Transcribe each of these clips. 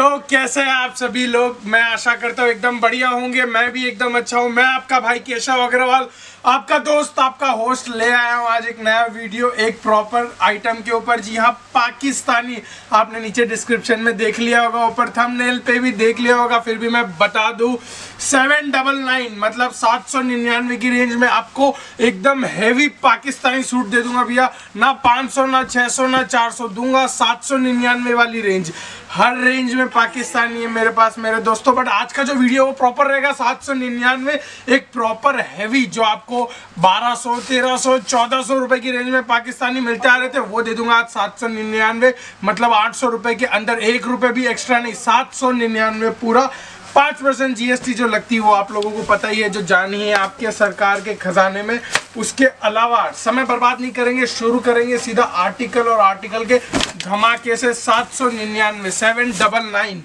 तो कैसे हैं आप सभी लोग। मैं आशा करता हूँ एकदम बढ़िया होंगे। मैं भी एकदम अच्छा हूँ। मैं आपका भाई केशव अग्रवाल, आपका दोस्त, आपका होस्ट, ले आया हूँ आज एक नया वीडियो एक प्रॉपर आइटम के ऊपर। जी हाँ, पाकिस्तानी। आपने नीचे डिस्क्रिप्शन में देख लिया होगा, ऊपर थंबनेल पे भी देख लिया होगा, फिर भी मैं बता दूँ 799 मतलब 799 की रेंज में आपको एकदम हैवी पाकिस्तानी सूट दे दूंगा भैया। ना 500 ना 600 ना 400 दूंगा, 799 वाली रेंज, हर रेंज में पाकिस्तानी है मेरे पास मेरे दोस्तों। बट आज का जो वीडियो वो प्रॉपर रहेगा 799, एक प्रॉपर हैवी जो आपको 1200 1300 1400 रुपए की रेंज में पाकिस्तानी मिलते आ रहे थे वो दे दूंगा आज 799 मतलब 800 रुपए के अंदर। 1 रुपए भी एक्स्ट्रा नहीं, 799 पूरा। 5% GST जो लगती है वो आप लोगों को पता ही है, जो जानी है आपके सरकार के खजाने में। उसके अलावा समय बर्बाद नहीं करेंगे, शुरू करेंगे सीधा आर्टिकल, और आर्टिकल के धमाके से 799 799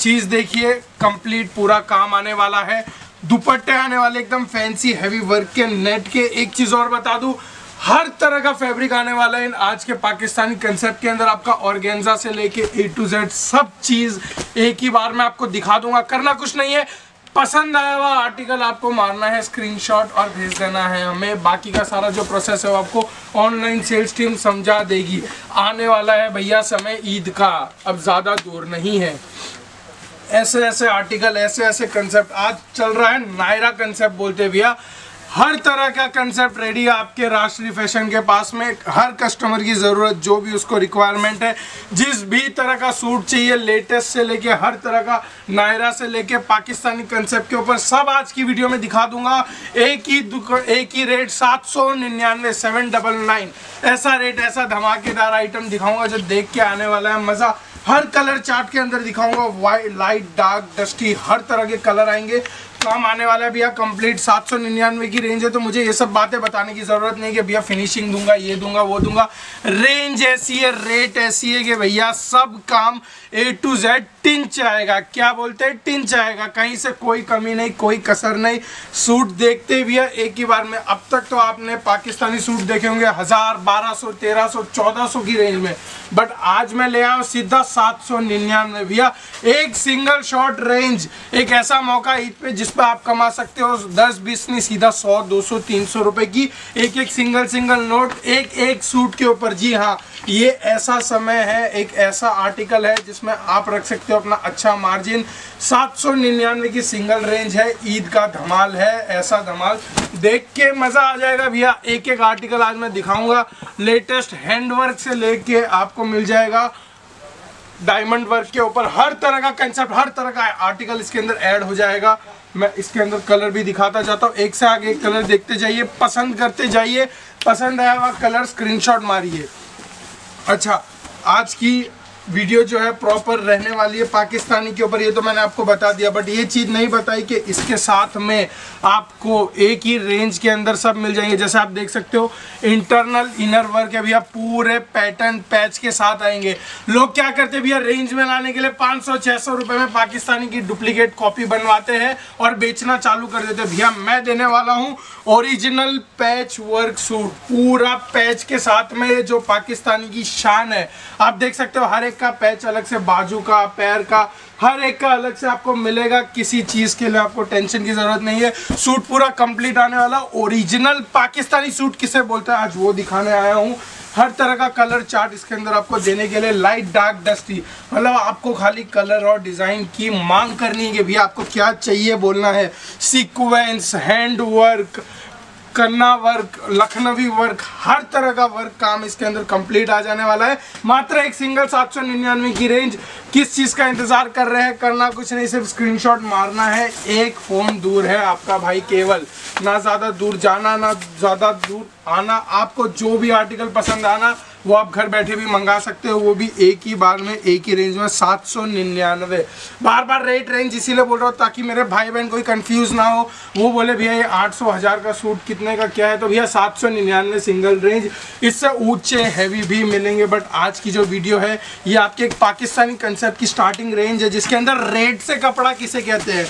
चीज़ देखिए। कंप्लीट पूरा काम आने वाला है, दुपट्टे आने वाले एकदम फैंसी हैवी वर्क के, नेट के। एक चीज़ और बता दूँ, हर तरह का फैब्रिक आने वाला है इन आज के पाकिस्तानी कंसेप्ट के अंदर। आपका ऑर्गेन्जा से लेके A to Z सब चीज़ एक ही बार मैं आपको दिखा दूंगा। करना कुछ नहीं है, पसंद आया हुआ आर्टिकल आपको मारना है स्क्रीनशॉट और भेज देना है हमें। बाकी का सारा जो प्रोसेस है वो आपको ऑनलाइन सेल्स टीम समझा देगी। आने वाला है भैया समय ईद का, अब ज़्यादा दूर नहीं है। ऐसे ऐसे आर्टिकल, ऐसे ऐसे कंसेप्ट आज चल रहा है, नायरा कंसेप्ट बोलते भैया। हर तरह का कंसेप्ट रेडी है आपके राजश्री फैशन के पास में। हर कस्टमर की ज़रूरत, जो भी उसको रिक्वायरमेंट है, जिस भी तरह का सूट चाहिए, लेटेस्ट से लेके हर तरह का, नायरा से लेके पाकिस्तानी कंसेप्ट के ऊपर, सब आज की वीडियो में दिखा दूंगा। एक ही रेट 799 799। ऐसा रेट, ऐसा धमाकेदार आइटम दिखाऊंगा जो देख के आने वाला है मज़ा। हर कलर चार्ट के अंदर दिखाऊंगा, वाइट, लाइट, डार्क, डस्टी, हर तरह के कलर आएंगे। काम आने वाला है भैया कंप्लीट। 799 की रेंज है तो मुझे ये सब बातें बताने की ज़रूरत नहीं कि भैया फिनिशिंग दूंगा, ये दूंगा, वो दूंगा। रेंज ऐसी है, रेट ऐसी है कि भैया सब काम A to Z टिंच आएगा। क्या बोलते हैं? टिंच आएगा, कहीं से कोई कमी नहीं, कोई कसर नहीं। सूट देखते भैया एक ही बार में। अब तक तो आपने पाकिस्तानी सूट देखे होंगे 1000 1200 1300 1400 की रेंज में, बट आज मैं ले आया हूँ सीधा 799 भैया। एक सिंगल शॉट रेंज, एक ऐसा मौका ईद पे जिस पर आप कमा सकते हो 10-20 नहीं, सीधा 100-200-300 रुपए की एक सिंगल नोट एक सूट के ऊपर। जी हाँ, ये ऐसा समय है, एक ऐसा आर्टिकल है जिसमें आप रख सकते हो अपना अच्छा मार्जिन। 799 की सिंगल रेंज है, ईद का धमाल है। ऐसा धमाल देख के मज़ा आ जाएगा भैया। एक एक आर्टिकल आज मैं दिखाऊंगा, लेटेस्ट हैंडवर्क से लेके आपको मिल जाएगा डायमंड वर्क के ऊपर। हर तरह का कंसेप्ट, हर तरह का आर्टिकल इसके अंदर ऐड हो जाएगा। मैं इसके अंदर कलर भी दिखाता जाता हूँ, एक से आगे एक कलर देखते जाइए, पसंद करते जाइए। पसंद आया हुआ कलर स्क्रीनशॉट मारिए। अच्छा, आज की वीडियो जो है प्रॉपर रहने वाली है पाकिस्तानी के ऊपर, ये तो मैंने आपको बता दिया। बट ये चीज़ नहीं बताई कि इसके साथ में आपको एक ही रेंज के अंदर सब मिल जाएंगे। जैसे आप देख सकते हो इंटरनल इनर वर्क है भैया, पूरे पैटर्न पैच के साथ आएंगे। लोग क्या करते भैया, रेंज में लाने के लिए 500-600 रुपये में पाकिस्तानी की डुप्लीकेट कॉपी बनवाते हैं और बेचना चालू कर देते हैं। भैया मैं देने वाला हूँ ओरिजिनल पैच वर्क सूट, पूरा पैच के साथ में, जो पाकिस्तानी की शान है। आप देख सकते हो हर एक का पैच अलग से, बाजू का, पैर का, हर एक का अलग से आपको मिलेगा। किसी चीज़ के लिए आपको टेंशन की ज़रूरत नहीं है। सूट पूरा कंप्लीट आने वाला। ओरिजिनल पाकिस्तानी सूट किसे बोलते हैं आज वो दिखाने आया हूँ। हर तरह का कलर चार्ट इसके अंदर आपको देने के लिए, लाइट, डार्क, डस्टी, मतलब आपको खाली कलर और डिज़ाइन की मांग करनी है कि भैया आपको क्या चाहिए बोलना है। सीक्वेंस, हैंड वर्क, कन्ना वर्क, लखनवी वर्क, हर तरह का वर्क काम इसके अंदर कंप्लीट आ जाने वाला है। मात्र एक सिंगल 799 की रेंज। किस चीज़ का इंतज़ार कर रहे हैं? करना कुछ नहीं, सिर्फ स्क्रीनशॉट मारना है। एक फ़ोन दूर है आपका भाई केवल, ना ज़्यादा दूर जाना ना ज़्यादा दूर आना। आपको जो भी आर्टिकल पसंद आना वो आप घर बैठे भी मंगा सकते हो, वो भी एक ही बार में, एक ही रेंज में 799। बार बार रेट रेंज इसीलिए बोल रहा हूँ ताकि मेरे भाई बहन कोई कंफ्यूज ना हो, वो बोले भैया ये 800-1000 का सूट कितने का क्या है। तो भैया 799 सिंगल रेंज, इससे ऊंचे हैवी भी मिलेंगे। बट आज की जो वीडियो है ये आपके एक पाकिस्तानी कंसेप्ट की स्टार्टिंग रेंज है जिसके अंदर रेट से कपड़ा किसे कहते हैं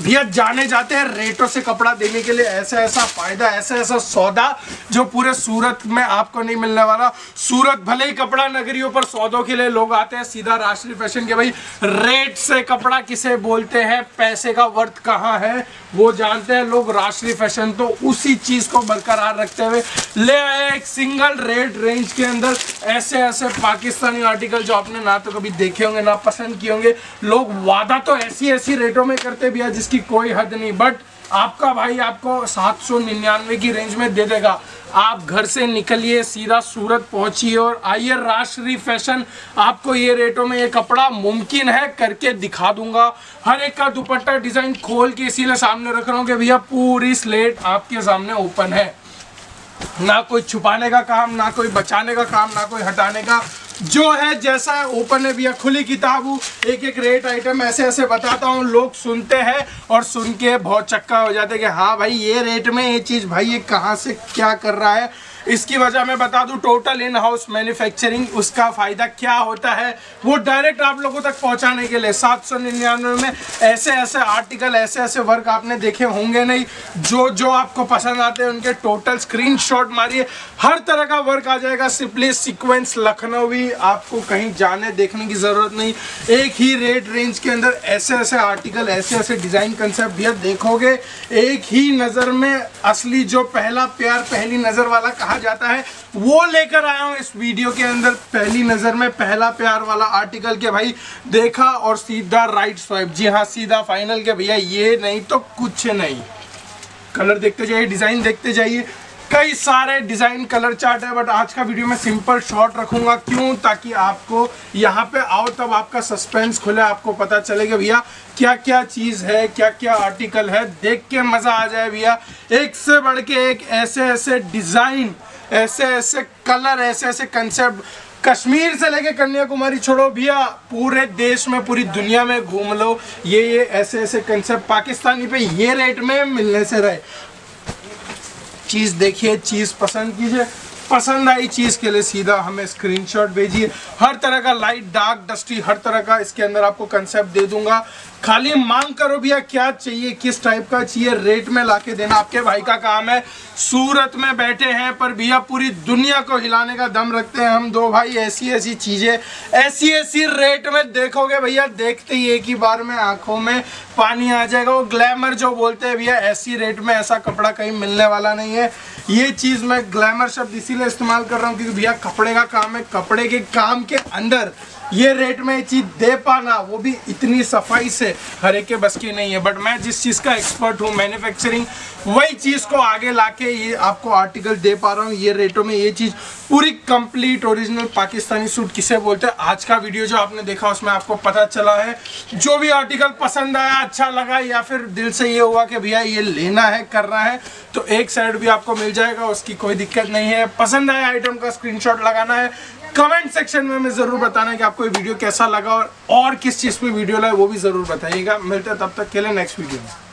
भैया जाने जाते हैं रेटों से कपड़ा देने के लिए। ऐसा ऐसा फायदा, ऐसा ऐसा सौदा जो पूरे सूरत में आपको नहीं मिलने वाला। सूरत भले ही कपड़ा नगरियों पर सौदों के लिए लोग आते हैं, सीधा राजश्री फैशन के भाई रेट से कपड़ा किसे बोलते हैं, पैसे का वर्थ कहाँ है वो जानते हैं लोग। राजश्री फैशन तो उसी चीज को बरकरार रखते हुए ले आए एक सिंगल रेट रेंज के अंदर ऐसे ऐसे पाकिस्तानी आर्टिकल जो आपने ना तो कभी देखे होंगे ना पसंद किए होंगे। लोग वादा तो ऐसी ऐसी रेटों में करते भी है जिसकी कोई हद नहीं, बट आपका भाई आपको 799 की रेंज में दे देगा। आप घर से निकलिए, सीधा सूरत पहुंचिए और आइए राजश्री फैशन, आपको ये रेटों में ये कपड़ा मुमकिन है करके दिखा दूंगा। हर एक का दुपट्टा डिजाइन खोल के इसीलिए सामने रख रहा हूँ कि भैया पूरी स्लेट आपके सामने ओपन है, ना कोई छुपाने का काम, ना कोई बचाने का काम, ना कोई हटाने का, जो है जैसा है ओपन है भैया, खुली किताब। एक एक रेट आइटम ऐसे ऐसे बताता हूँ, लोग सुनते हैं और सुन के बहुत चक्का हो जाते हैं कि हाँ भाई ये रेट में ये चीज़, भाई ये कहाँ से क्या कर रहा है। इसकी वजह मैं बता दूं, टोटल इन हाउस मैन्युफैक्चरिंग, उसका फ़ायदा क्या होता है वो डायरेक्ट आप लोगों तक पहुंचाने के लिए 799 में ऐसे ऐसे आर्टिकल, ऐसे ऐसे वर्क आपने देखे होंगे नहीं, जो जो आपको पसंद आते हैं उनके टोटल स्क्रीनशॉट मारिए। हर तरह का वर्क आ जाएगा, सिंपली सीक्वेंस लखनवी, आपको कहीं जाने देखने की ज़रूरत नहीं। एक ही रेट रेंज के अंदर ऐसे ऐसे आर्टिकल, ऐसे ऐसे डिज़ाइन कंसेप्ट भैया देखोगे एक ही नज़र में। असली जो पहला प्यार पहली नज़र वाला जाता है वो लेकर आया हूं इस वीडियो के अंदर। पहली नजर में पहला प्यार वाला आर्टिकल के भाई देखा और सीधा राइट स्वाइप, जी हां सीधा फाइनल के भैया ये नहीं तो कुछ नहीं। कलर देखते जाइए, डिजाइन देखते जाइए, कई सारे डिज़ाइन कलर चार्ट है, बट आज का वीडियो मैं सिंपल शॉर्ट रखूंगा। क्यों? ताकि आपको यहाँ पे आओ तब आपका सस्पेंस खुले, आपको पता चले कि भैया क्या क्या चीज़ है, क्या क्या आर्टिकल है, देख के मज़ा आ जाए। भैया एक से बढ़ के एक, ऐसे ऐसे डिज़ाइन, ऐसे ऐसे कलर, ऐसे ऐसे कंसेप्ट, कश्मीर से लेके कन्याकुमारी छोड़ो भैया, पूरे देश में पूरी दुनिया में घूम लो, ये ऐसे ऐसे कंसेप्ट पाकिस्तानी पे ये रेट में मिलने से रहे। चीज़ देखिए, चीज़ पसंद कीजिए, पसंद आई चीज़ के लिए सीधा हमें स्क्रीनशॉट भेजिए। हर तरह का लाइट, डार्क, डस्टी, हर तरह का इसके अंदर आपको कंसेप्ट दे दूंगा। खाली मांग करो भैया क्या चाहिए, किस टाइप का चाहिए, रेट में लाके देना आपके भाई का काम है। सूरत में बैठे हैं पर भैया पूरी दुनिया को हिलाने का दम रखते हैं हम दो भाई। ऐसी ऐसी चीज़ें ऐसी ऐसी रेट में देखोगे भैया, देखते ही एक ही बार में आँखों में पानी आ जाएगा। वो ग्लैमर जो बोलते हैं भैया, ऐसी रेट में ऐसा कपड़ा कहीं मिलने वाला नहीं है। ये चीज़ मैं ग्लैमर शब्द इसीलिए इस्तेमाल कर रहा हूँ क्योंकि भैया कपड़े का काम है, कपड़े के काम के अंदर ये रेट में चीज़ दे पाना, वो भी इतनी सफाई से, हर एक के बस की नहीं है। बट मैं जिस चीज़ का एक्सपर्ट हूँ मैन्युफैक्चरिंग, वही चीज़ को आगे लाके ये आपको आर्टिकल दे पा रहा हूँ ये रेटों में। ये चीज़ पूरी कंप्लीट ओरिजिनल पाकिस्तानी सूट किसे बोलते हैं, आज का वीडियो जो आपने देखा उसमें आपको पता चला है। जो भी आर्टिकल पसंद आया, अच्छा लगा, या फिर दिल से ये हुआ कि भैया ये लेना है, करना है, तो एक साइड भी आपको मिल जाएगा, उसकी कोई दिक्कत नहीं है। पसंद आया आइटम का स्क्रीनशॉट लगाना है, कमेंट सेक्शन में हमें ज़रूर बताना है कि आपको ये वीडियो कैसा लगा और किस चीज़ पे वीडियो लाए वो भी ज़रूर बताइएगा। मिलते हैं तब तक के लिए नेक्स्ट वीडियो में।